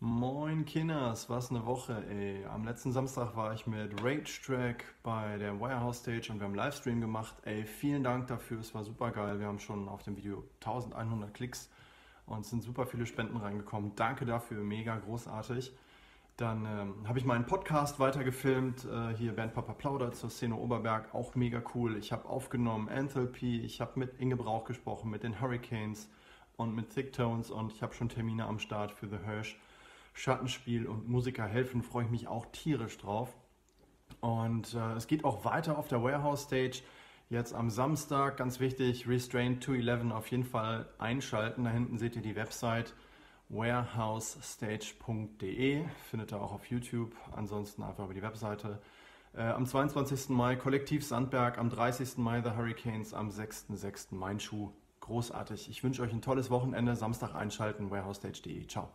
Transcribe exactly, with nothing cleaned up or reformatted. Moin Kinders, was eine Woche, ey. Am letzten Samstag war ich mit Rage Track bei der Warehouse Stage und wir haben einen Livestream gemacht. Ey, vielen Dank dafür, es war super geil. Wir haben schon auf dem Video eintausendeinhundert Klicks und es sind super viele Spenden reingekommen. Danke dafür, mega großartig. Dann ähm, habe ich meinen Podcast weitergefilmt, äh, hier Bandpapa Plauder zur Szene Oberberg, auch mega cool. Ich habe aufgenommen Enthalpy, ich habe mit Insta.brauch gesprochen, mit den Hurricanes und mit Thicktones und ich habe schon Termine am Start für The Höösch. Schattenspiel und Musiker helfen, freue ich mich auch tierisch drauf. Und äh, es geht auch weiter auf der Warehouse Stage. Jetzt am Samstag, ganz wichtig, Restrained zwei elf auf jeden Fall einschalten. Da hinten seht ihr die Website warehouse stage punkt de. Findet ihr auch auf YouTube, ansonsten einfach über die Webseite. Äh, am zweiundzwanzigsten Mai Kollektiv Sandberg, am dreißigsten Mai The Hurricanes, am sechsten sechsten Mein Schuh. Großartig. Ich wünsche euch ein tolles Wochenende. Samstag einschalten, warehouse stage punkt de. Ciao.